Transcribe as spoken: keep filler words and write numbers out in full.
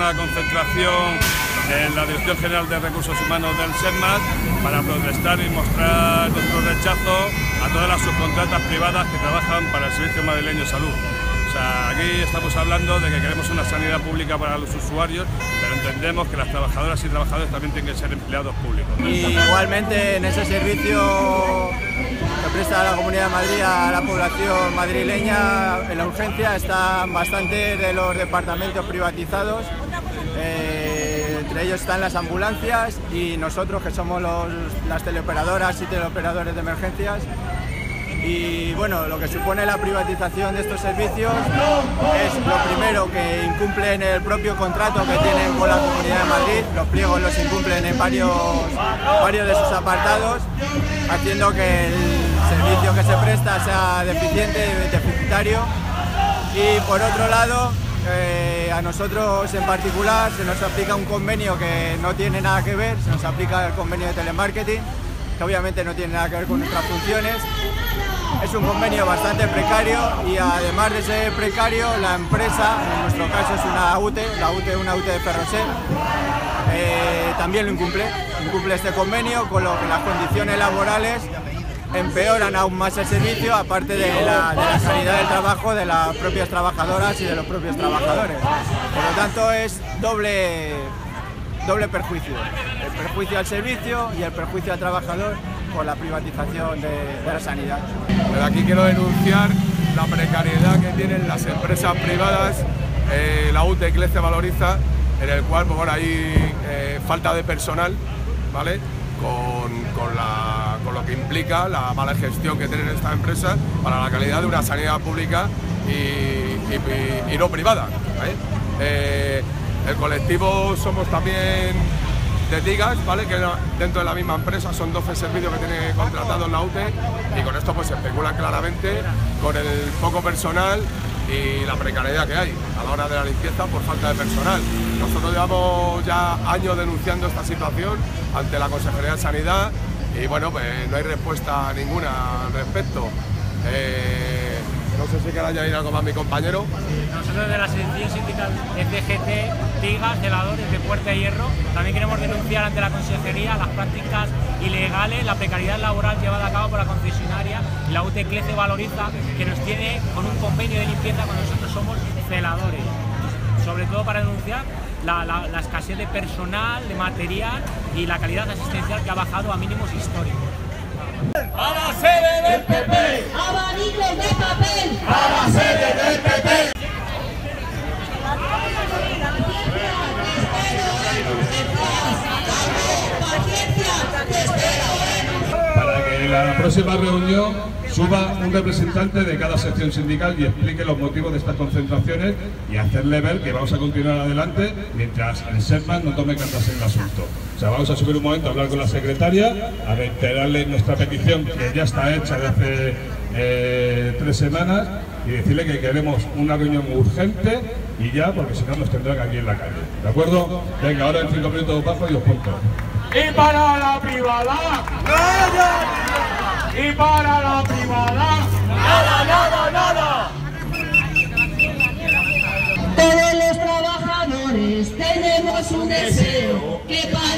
una concentración en la Dirección General de Recursos Humanos del SERMAS para protestar y mostrar nuestro rechazo a todas las subcontratas privadas que trabajan para el Servicio Madrileño de Salud. O sea, aquí estamos hablando de que queremos una sanidad pública para los usuarios, pero entendemos que las trabajadoras y trabajadores también tienen que ser empleados públicos. Y igualmente en ese servicio que presta la Comunidad de Madrid a la población madrileña, en la urgencia están bastantes de los departamentos privatizados, eh, entre ellos están las ambulancias y nosotros que somos los, las teleoperadoras y teleoperadores de emergencias. Y bueno, lo que supone la privatización de estos servicios es lo primero que incumplen el propio contrato que tienen con la Comunidad de Madrid, los pliegos los incumplen en varios, varios de sus apartados, haciendo que el servicio que se presta sea deficiente, deficitario. Y por otro lado, eh, a nosotros en particular se nos aplica un convenio que no tiene nada que ver, se nos aplica el convenio de telemarketing, que obviamente no tiene nada que ver con nuestras funciones. Es un convenio bastante precario y además de ser precario, la empresa, en nuestro caso es una U T E, la U T E una U T E de Ferrosel, eh, también lo incumple, incumple este convenio, con lo que las condiciones laborales empeoran aún más el servicio, aparte de la, de la calidad del trabajo de las propias trabajadoras y de los propios trabajadores. Por lo tanto, es doble, doble perjuicio, el perjuicio al servicio y el perjuicio al trabajador, con la privatización de, de la sanidad. Pero aquí quiero denunciar la precariedad que tienen las empresas privadas, eh, la U T E Iglesia valoriza, en el cual pues, bueno, hay eh, falta de personal, ¿vale? Con, con, la, con lo que implica la mala gestión que tienen estas empresas para la calidad de una sanidad pública y, y, y, y no privada, ¿vale? Eh, el colectivo somos también de Digas, ¿vale? Que dentro de la misma empresa son doce servicios que tiene contratados la U T E y con esto pues se especula claramente con el poco personal y la precariedad que hay a la hora de la limpieza por falta de personal. Nosotros llevamos ya años denunciando esta situación ante la Consejería de Sanidad y bueno, pues no hay respuesta ninguna al respecto. Eh, no sé si querrá añadir algo más mi compañero. Nosotros de la sección sindical F D G T, Digas, celadores de Puerta de Hierro, también queremos denunciar ante la Consejería las prácticas ilegales, la precariedad laboral llevada a cabo por la concesionaria, la U T E Iglesia valoriza, que nos tiene con un convenio de limpieza cuando nosotros somos celadores. Sobre todo para denunciar la, la, la escasez de personal, de material y la calidad asistencial que ha bajado a mínimos históricos. ¡A la sede del P P! ¡Abanicos de papel! ¡A la sede del P P! Para que en la próxima reunión suba un representante de cada sección sindical y explique los motivos de estas concentraciones y hacerle ver que vamos a continuar adelante mientras el SERMAS no tome cartas en el asunto. O sea, vamos a subir un momento a hablar con la secretaria, a reiterarle nuestra petición que ya está hecha de hace eh, tres semanas y decirle que queremos una reunión urgente y ya, porque si no nos tendrán aquí en la calle. ¿De acuerdo? Venga, ahora en cinco minutos os bajo y os pongo. Y para la privada, nada. Y para la privada, nada, nada, nada. Todos los trabajadores tenemos un deseo que para